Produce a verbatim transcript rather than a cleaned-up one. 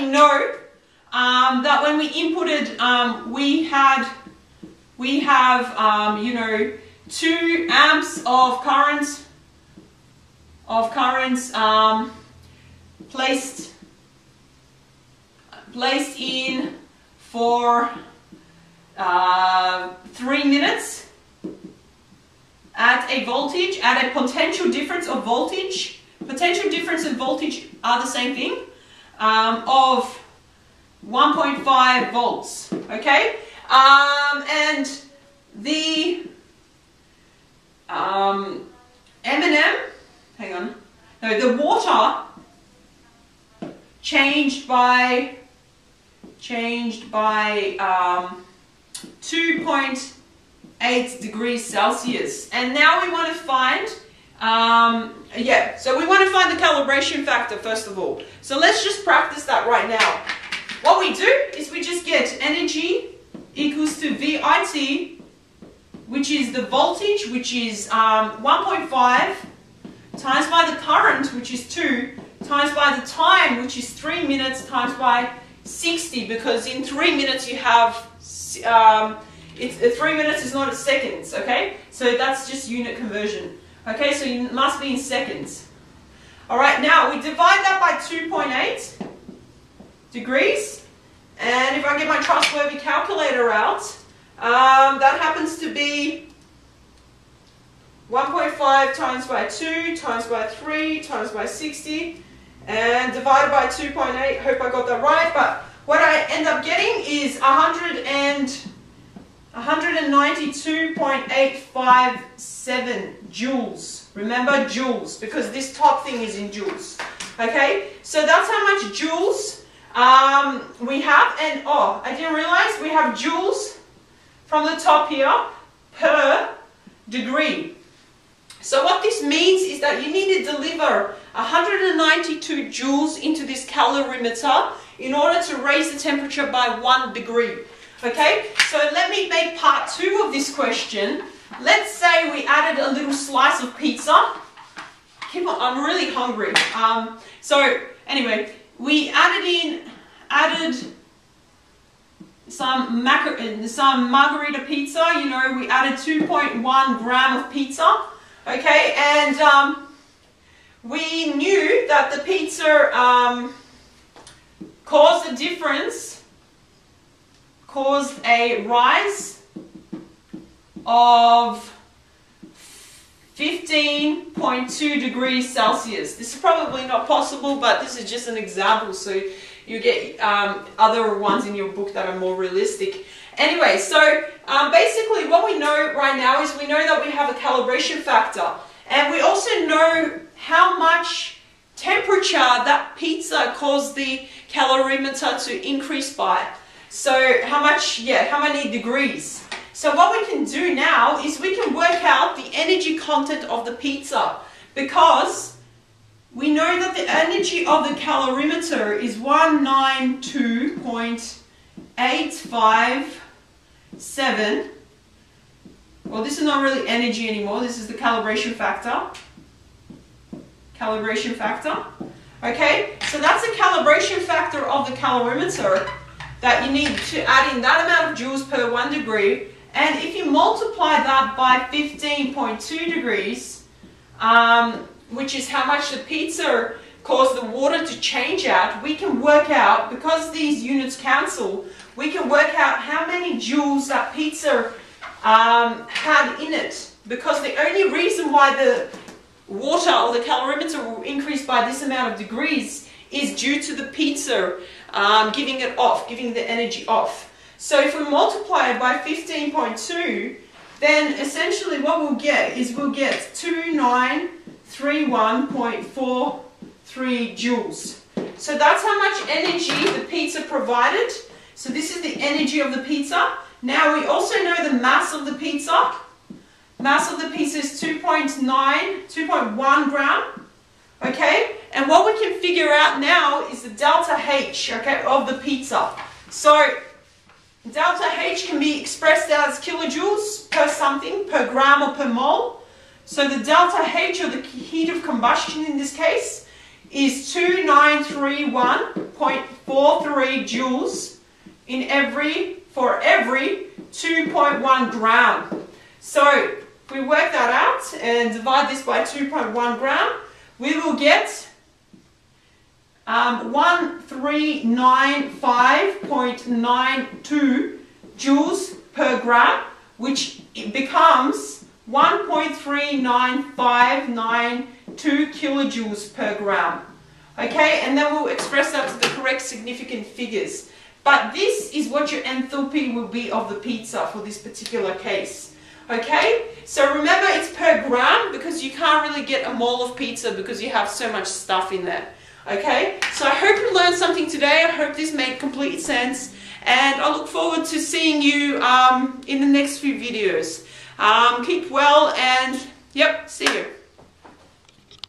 we know um, that when we inputted, um, we had, we have, um, you know, two amps of current, of current um, placed, placed in for uh, three minutes at a voltage, at a potential difference of voltage. Potential difference and voltage are the same thing, um, of one point five volts, okay? Um, and the um, M and M, hang on, no, the water changed by, changed by um, two point eight degrees Celsius. And now we want to find, um, yeah, so we want to find the calibration factor first of all. So let's just practice that right now. What we do is we just get energy equals to V I T, which is the voltage, which is um, one point five, times by the current, which is two, times by the time, which is three minutes, times by sixty, because in three minutes you have, um, it's, three minutes is not in seconds, okay? So that's just unit conversion. Okay, so it must be in seconds. All right, now we divide that by two point eight degrees. And if I get my trustworthy calculator out, um, that happens to be one point five times by two, times by three, times by sixty, and divided by two point eight. Hope I got that right. But what I end up getting is one hundred ninety-two point eight five seven joules. Remember joules, because this top thing is in joules. Okay, so that's how much joules um, we have. And oh, I didn't realize we have joules from the top here per degree. So what this means is that you need to deliver one hundred ninety-two joules into this calorimeter in order to raise the temperature by one degree. Okay, so let me make part two of this question. Let's say we added a little slice of pizza. Keep on, I'm really hungry. Um, so anyway, we added in, added some maca some margarita pizza. You know, we added two point one grams of pizza. Okay, and um, we knew that the pizza um, caused a difference. Caused a rise of fifteen point two degrees Celsius. This is probably not possible, but this is just an example, so you get um, other ones in your book that are more realistic. Anyway, so um, basically what we know right now is we know that we have a calibration factor, and we also know how much temperature that pizza caused the calorimeter to increase by. So how much, yeah, how many degrees? So what we can do now is we can work out the energy content of the pizza, because we know that the energy of the calorimeter is one hundred ninety-two point eight five seven. Well, this is not really energy anymore. This is the calibration factor. Calibration factor. Okay, so that's the calibration factor of the calorimeter that you need to add in that amount of joules per one degree. And if you multiply that by fifteen point two degrees, um, which is how much the pizza caused the water to change at, we can work out, because these units cancel, we can work out how many joules that pizza um, had in it. Because the only reason why the water or the calorimeter will increase by this amount of degrees is due to the pizza um, giving it off, giving the energy off. So if we multiply it by fifteen point two, then essentially what we'll get is we'll get two thousand nine hundred thirty-one point four three joules. So that's how much energy the pizza provided. So this is the energy of the pizza. Now we also know the mass of the pizza. Mass of the pizza is two point nine, two point one grams. Okay, and what we can figure out now is the delta H, okay, of the pizza. So delta H can be expressed as kilojoules per something, per gram or per mole. So the delta H, or the heat of combustion in this case, is two nine three one point four three joules in every, for every two point one gram. So we work that out and divide this by two point one gram, we will get um, one three nine five point nine two joules per gram, which becomes one point three nine five nine two kilojoules per gram. Okay, and then we'll express that to the correct significant figures. But this is what your enthalpy will be of the pizza for this particular case. Okay, so remember it's per gram because you can't really get a mole of pizza because you have so much stuff in there. Okay, so I hope you learned something today. I hope this made complete sense. And I look forward to seeing you um, in the next few videos. Um, keep well and, yep, see you.